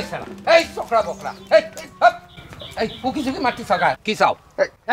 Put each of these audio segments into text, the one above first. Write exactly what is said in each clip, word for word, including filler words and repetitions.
এই শালা এই চকড়া বকড়া এই এই পুকি থেকে মাটি ছাগা কি চাও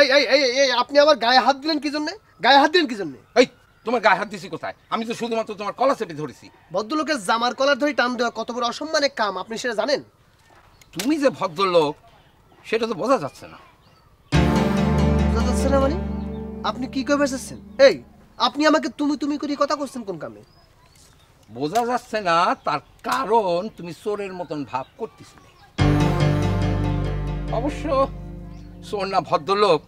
এই এই এই আপনি আমার গায়ে হাত দিলেন কি জন্য গায়ে হাত দিলেন কি জন্য এই তোমার গায়ে হাত দিছি কোথায় আমি তো শুধুমাত্র তোমার কলা চেপে ধরেছি ভদ্রলোকের জামার কলার ধরে টান দেওয়া কত বড় অসম্মানের কাম আপনি সেটা জানেন তুমি যে ভদ্রলোক সেটা তো বোঝা যাচ্ছে না বোঝা যাচ্ছে না মানে আপনি কি কইবে চাচ্ছেন এই আপনি আমাকে তুমি তুমি করে কথা করছেন কোন কামে বোঝা যাচ্ছে না তার কারণ তুমি চোরের মতন ভাব করতেছিলে অবশ্য চোর না ভদ্রলোক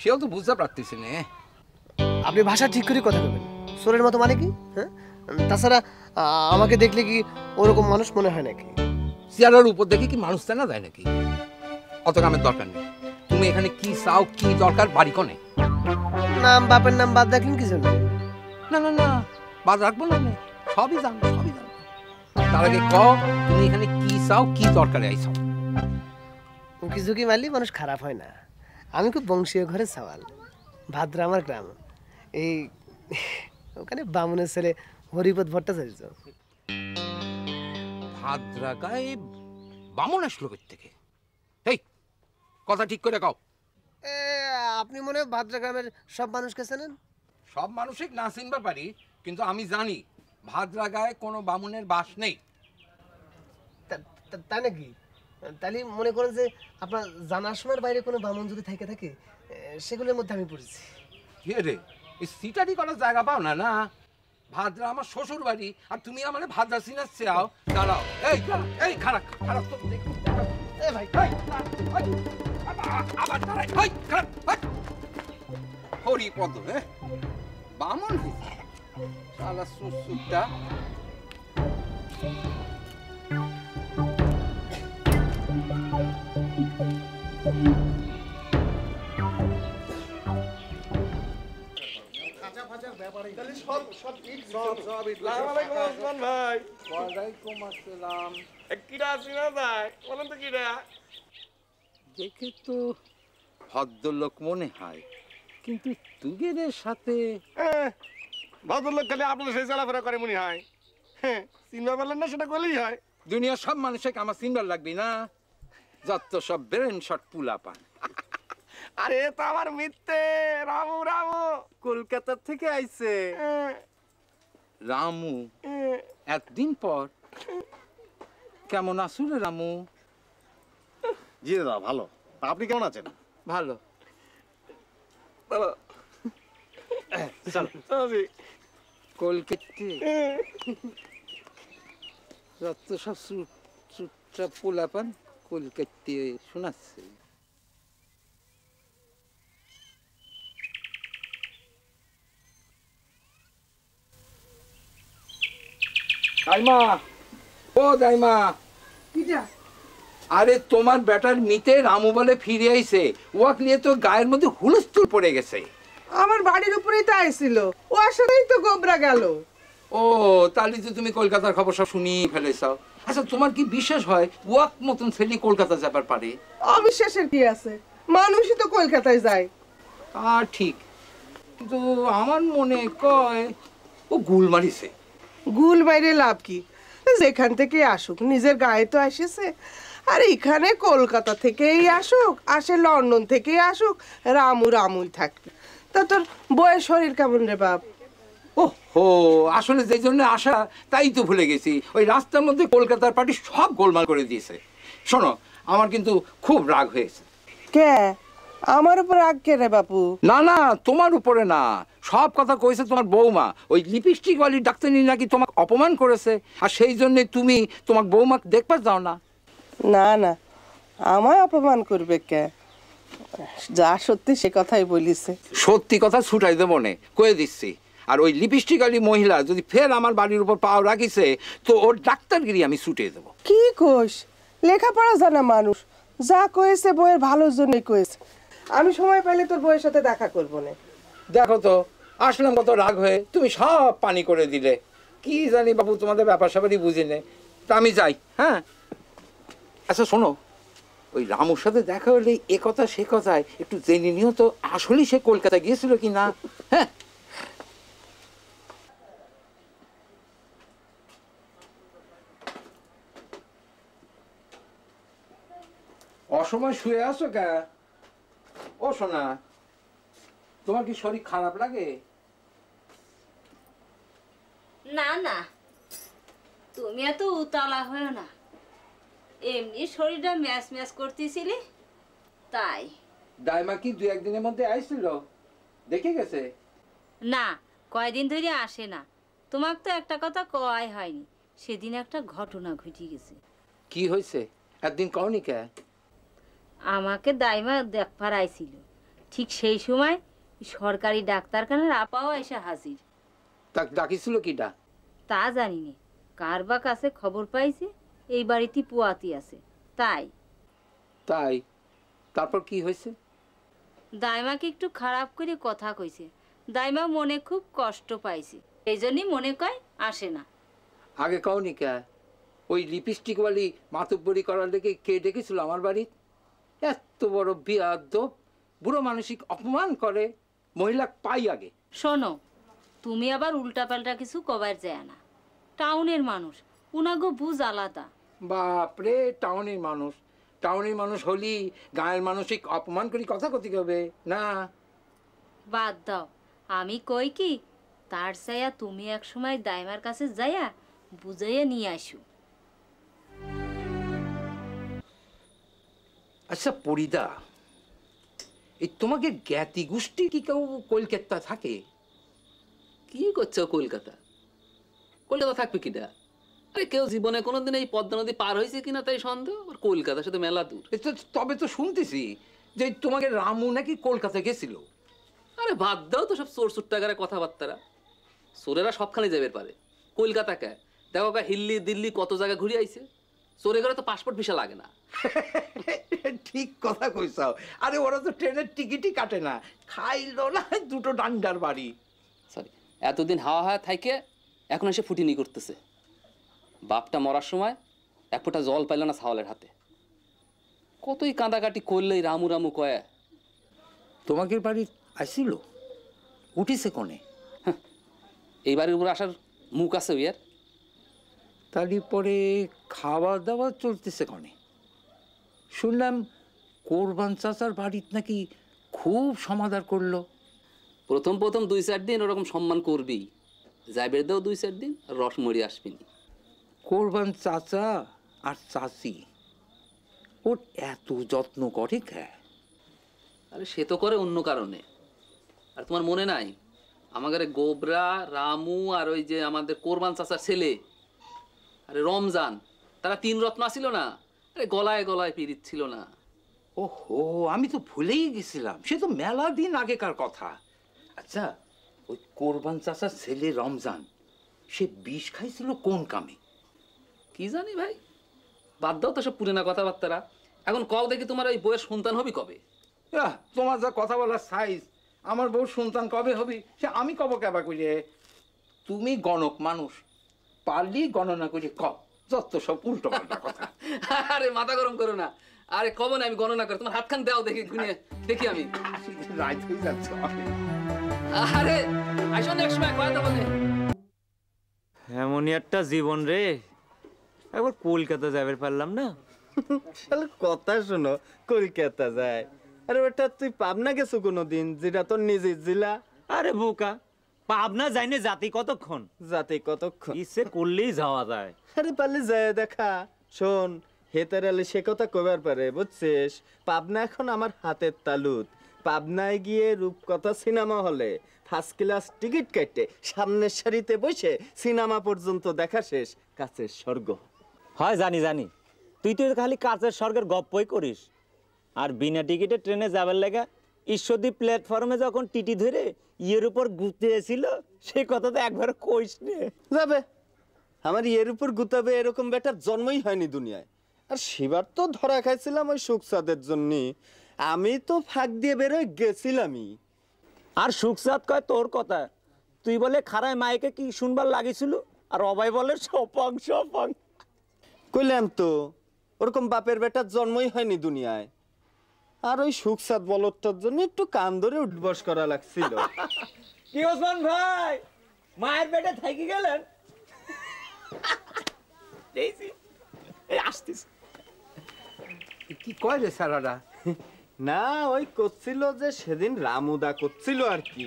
সেও তো বুঝতে পারতেছে না আপনি ভাষা ঠিক করে কথা বলবেন চোরের মতো মানে কি হ্যাঁ তাছাড়া আমাকে দেখলে কি ওরকম মানুষ মনে হয় নাকি চেয়ারের উপর দেখে কি মানুষ চেনা যায় নাকি অত কামের দরকার নেই তুমি এখানে কি চাও কি দরকার বাড়ি কোনে নাম বাপের নাম বাদ রাখলেন কি জন্য না না না বাদ রাখবো না আমি সবই জানো সবই জানো তার আগে কও তুমি এখানে কি চাও কি দরকারে আইছো উকি ঝুঁকি মারলি মানুষ খারাপ হয় না আমি খুব বংশীয় ঘরে সওয়াল ভাদ্রা আমার গ্রাম এই ওখানে বামুনের ছেলে হরিপদ ভট্টাচার্য ভাদ্রা গায়ে বামুন আসলো কোথা থেকে এই কথা ঠিক করে কও এ আপনি মনে হয় ভাদ্রা গ্রামের সব মানুষকে চেনেন সব মানুষই না চিনবার পারি কিন্তু আমি জানি ভাদ্রা গায়ে কোনো বামুনের বাস নেই তাই নাকি তাহলে মনে করেন যে আপনার জানাশোনার বাইরে কোনো বামুন যদি থাকে থাকে সেগুলোর মধ্যে আমি পড়েছি রে এই সিটারি কোনো জায়গা পাও না না ভাদ্রা আমার শ্বশুর বাড়ি আর তুমি আমার ভাদ্রা চিনাচ্ছে আও দাঁড়াও এই এই খারাপ খারাপ তো দেখো এ ভাই আবার দাঁড়াই ভাই খারাপ হরি পদ হ্যাঁ বামুন শালা সুসুটা কাঁচা বাজার ব্যাপারে তাহলে সব সব ইট সব সব ইট আসসালামু আলাইকুম ওসমান ভাই ওয়া আলাইকুম আসসালাম কিডা সিনা ভাই বলেন তো কিডা দেখে তো ভদ্রলোক মনে হয় কিন্তু তুগেদের সাথে ভদ্রলোক খালি আপনার সেই চলাফেরা করে মনে হয় হ্যাঁ চিনবার পারলেন না সেটা করলেই হয় দুনিয়ার সব মানুষকে আমার চিনবার লাগবে না যত সব ব্রেন শট পুলা পান আরে তো আমার মিথ্যে রামু রামু কলকাতা থেকে আইছে রামু একদিন পর কেমন আছো রে রামু জি দাদা ভালো আপনি কেমন আছেন ভালো ভালো আরে তোমার ব্যাটার মিতে রামু বলে ফিরে আইছে ওয়াক নিয়ে তো গায়ের মধ্যে হুলস্থুল পড়ে গেছে আমার বাড়ির উপরেই তো আইছিল ও আসলেই তো গোবরা গেল ও তাহলে তো তুমি কলকাতার খবর সব শুনিয়ে ফেলেছো আচ্ছা তোমার কি বিশ্বাস হয় ওয়াক মতন ছেলে কলকাতা যাবার পারে অবিশ্বাসের কি আছে মানুষই তো কলকাতায় যায় আর ঠিক কিন্তু আমার মনে কয় ও গুল মারিছে গুল বাইরে লাভ কি যেখান থেকে আসুক নিজের গায়ে তো আসেছে আর এখানে কলকাতা থেকেই আসুক আসে লন্ডন থেকেই আসুক রামু রামুই থাকবে তা তোর বয়স শরীর কেমন রে বাপ ও হো আসলে যে জন্য আসা তাই তো ভুলে গেছি ওই রাস্তার মধ্যে কলকাতার পার্টি সব গোলমাল করে দিয়েছে শোনো আমার কিন্তু খুব রাগ হয়েছে কে আমার উপর রাগ কে রে বাপু না না তোমার উপরে না সব কথা কইছে তোমার বৌমা ওই লিপস্টিক ওয়ালি ডাক্তারনি নাকি তোমাকে অপমান করেছে আর সেই জন্য তুমি তোমার বৌমাকে দেখবার যাও না না না আমায় অপমান করবে কে যা সত্যি সে কথাই বলিছে সত্যি কথা ছুটাই দেবো না কয়ে দিচ্ছি আর ওই লিপস্টিক আলী মহিলা যদি ফের আমার বাড়ির উপর পাও রাখিছে তো ওর ডাক্তারগিরি আমি ছুটে দেবো কি কোষ লেখাপড়া জানা মানুষ যা কয়েছে বইয়ের ভালোর জন্যই কয়েছে আমি সময় পেলে তোর বইয়ের সাথে দেখা করবো না দেখো তো আসলাম কত রাগ হয়ে তুমি সব পানি করে দিলে কি জানি বাবু তোমাদের ব্যাপার স্যাপারই বুঝি নে তা আমি যাই হ্যাঁ আচ্ছা শোনো ওই রামুর সাথে দেখা হলে এ কথা সে কথায় একটু জেনে নিও তো আসলে সে কলকাতা গিয়েছিল কি না হ্যাঁ অসময় শুয়ে আছো কে? ও সোনা, তোমার কি শরীর খারাপ লাগে? না না, তুমি এত উতলা হয়েও না, এমনি শরীরটা ম্যাচ ম্যাচ করতেছিলি তাই। ডাইমা কি দুই একদিনের মধ্যে আইছিল? দেখে গেছে? না, কয়দিন ধরে আসে না। তোমাকে তো একটা কথা কয় হয়নি, সেদিন একটা ঘটনা ঘটে গেছে। কি হয়েছে একদিন কওনি কে? আমাকে দাইমা দেখবার আইছিল, ঠিক সেই সময় সরকারি ডাক্তারখানার আপাও এসে হাজির। তাক ডাকিছিল কিটা তা জানি না, কার বা কাছে খবর পাইছে এই বাড়িতে পোয়াতি আছে তাই। তাই তারপর কি হয়েছে? দাইমাকে একটু খারাপ করে কথা কইছে, দাইমা মনে খুব কষ্ট পাইছে, এই জন্যই মনে কয় আসে না। আগে কওনি কে? ওই লিপস্টিক ওয়ালি মাতব্বরি করার লেগে কে ডেকেছিল আমার বাড়ি? এত বড় বিয়াদব, বুড়ো মানসিক অপমান করে মহিলা পাই। আগে শোনো, তুমি আবার উল্টাপাল্টা কিছু কবার যায় না, টাউনের মানুষ উনাগো বুঝ আলাদা। বাপরে, টাউনের মানুষ টাউনের মানুষ হলি গায়ের মানসিক অপমান করি কথা কতি হবে না? বাদ দাও, আমি কই কি তার ছায়া তুমি এক সময় দাইমার কাছে যাইয়া বুঝাইয়া নিয়ে আসো। আচ্ছা পরিদা, এই তোমাকে জ্ঞাতি গোষ্ঠী কি কেউ কলকাতা থাকে? কি করছো কলকাতা? কলকাতা থাকবে কিনা? আরে কেউ জীবনে কোনোদিন এই পদ্মা নদী পার হয়েছে কিনা তাই সন্দেহ, আর কলকাতার সাথে মেলা দূর। তবে তো শুনতেছি যে তোমাকে রামু নাকি কলকাতা গেছিল। আরে ভাব দাও তো সব চোর চুট্টাকারের কথাবার্তারা, চোরেরা সবখানে যাবে পারে। কলকাতা কে দেখো কা, হিল্লি দিল্লি কত জায়গা ঘুরে আইছে। চোরে করে তো পাসপোর্ট ভিসা লাগে না। ঠিক কথা কইছাও। আরে ওরা তো ট্রেনের টিকিটই কাটে না, খাইলো না দুটো ডান্ডার বাড়ি। সরি, এতদিন হাওয়া হাওয়া থাকে, এখন এসে ফুটিনি করতেছে। বাপটা মরার সময় এক ফোঁটা জল পাইল না ছাওয়ালের হাতে, কতই কাঁদাকাটি করলেই রামু রামু কয়ে। তোমাকে বাড়ি আসছিল, উঠিছে কোনে? এই বাড়ির উপর আসার মুখ আছে ইয়ার। তারই পরে খাওয়া দাওয়া চলতেছে কোনে? শুনলাম কোরবান চাচার বাড়িতে নাকি খুব সমাদর করলো। প্রথম প্রথম দুই চার দিন ওরকম সম্মান করবি, যাইবে দাও দুই চার দিন রস মরি আসবি। কোরবান চাচা আর চাচি ওর এত যত্ন করে কে? আরে সে তো করে অন্য কারণে। আর তোমার মনে নাই আমাদের গোবরা, রামু আর ওই যে আমাদের কোরবান চাচার ছেলে আরে রমজান, তারা তিন রত্ন ছিল না? আরে গলায় গলায় পিরিত ছিল না? ওহো, আমি তো ভুলেই গেছিলাম, সে তো মেলা দিন আগেকার কথা। আচ্ছা ওই কোরবান চাচার ছেলে রমজান, সে বিষ খাইছিল কোন কামে কি জানি? ভাই বাদ দাও তো সব পুরানা কথাবার্তারা, এখন কও দেখি তোমার ওই বউয়ের সন্তান হবি কবে? তোমার যা কথা বলার সাইজ, আমার বউর সন্তান কবে হবি সে আমি কব কেবা করে? তুমি গণক মানুষ, পারলি গণনা করে কব, যত সব উল্টো পাল্টা কথা। আরে মাথা গরম করো না, আরে কব না আমি গণনা করি, তোমার হাতখান দাও দেখি গুনিয়ে দেখি আমি। রাইত হয়ে যাচ্ছে। আরে আইসো নেক্সট সময় কথা বলে। এমনই একটা জীবন রে, একবার কলকাতা যাবে পারলাম না। তাহলে কথা শোনো, কলকাতা যায় আরে ওটা তুই পাবনা গেছো কোনোদিন, যেটা তোর নিজের জেলা? আরে বোকা, পাবনা যাইনি জাতি কতক্ষণ, জাতি কতক্ষণ ইচ্ছে করলেই যাওয়া যায়। আরে পারলে যায় দেখা। শোন হেতার আলে সে কথা কবার পারে বুঝছিস, পাবনা এখন আমার হাতের তালুত। পাবনায় গিয়ে রূপকথা সিনেমা হলে ফার্স্ট ক্লাস টিকিট কেটে সামনের সারিতে বসে সিনেমা পর্যন্ত দেখা শেষ, কাছের স্বর্গ। হয় জানি জানি, তুই তুই খালি কাছের স্বর্গের গপ্পই করিস। আর বিনা টিকিটে ট্রেনে যাবার লাগা ঈশ্বরদীপ প্ল্যাটফর্মে যখন টিটি ধরে ইয়ের উপর গুতেছিল সে কথা তো একবার কইস নে। যাবে আমার ইয়ের উপর গুতাবে এরকম ব্যাটার জন্মই হয়নি দুনিয়ায়। আর সেবার তো ধরা খাইছিলাম ওই সুখসাদের জন্য, আমি তো ফাঁক দিয়ে বেরোয় গেছিলামই। আর সুখসাদ কয় তোর কথা, তুই বলে খারায় মাইকে কি শুনবার লাগিছিল, আর অবাই বলে সপং সপং। কইলাম তো ওরকম বাপের বেটার জন্মই হয়নি দুনিয়ায়। আর ওই সুখসাদ বলটার জন্য একটু কান ধরে উঠবস করা লাগছিল। কি ওসমান ভাই, মায়ের পেটে থাকি গেলেন? এই আসতিস কি কয় রে সারারা? না ওই করছিল যে সেদিন রামুদা করছিল আর কি,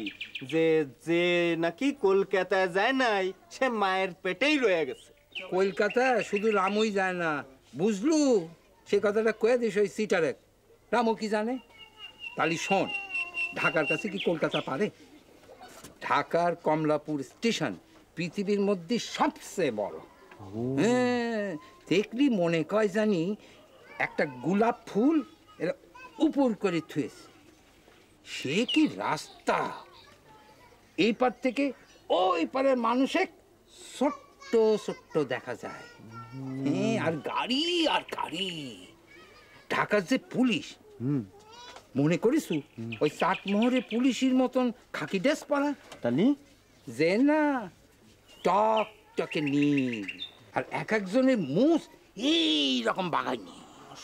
যে যে নাকি কলকাতায় যায় নাই সে মায়ের পেটেই রয়ে গেছে। কলকাতায় শুধু রামুই যায় না বুঝলু, সে কথাটা কয়ে দিস ওই সিটারে। রামু কি জানে? তালি শোন, ঢাকার কাছে কি কলকাতা পারে? ঢাকার কমলাপুর স্টেশন পৃথিবীর মধ্যে সবচেয়ে বড়। হ্যাঁ দেখলি মনে কয় জানি একটা গোলাপ ফুল এরা উপর করে থুয়েছে। সে কি রাস্তা, এই পার থেকে ওই পারের মানুষে ছোট্ট ছোট্ট দেখা যায়। হ্যাঁ আর গাড়ি আর গাড়ি। ঢাকার যে পুলিশ মনে করিস ওই চাটমোহরে পুলিশের মতন খাকি ড্রেস পরা, তালি যে না টক টকে নীল, আর এক একজনের মুখ এই রকম বাগানি।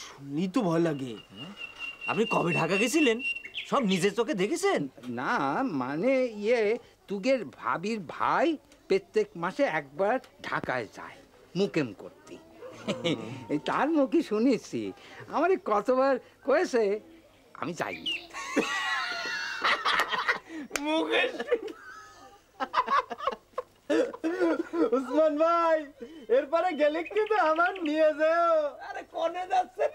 শুনি তো ভয় লাগে। আপনি কবে ঢাকা গেছিলেন? সব নিজের চোখে দেখেছেন? না মানে ইয়ে তুগের ভাবির ভাই প্রত্যেক মাসে একবার ঢাকায় যায় মুকেম করতে, তার মুখে শুনেছি। আমার কতবার কয়েছে আমি যাইনি। উসমান ভাই এরপরে গেলে কিন্তু আমার নিয়ে যাও। আরে কোনে যাচ্ছেন?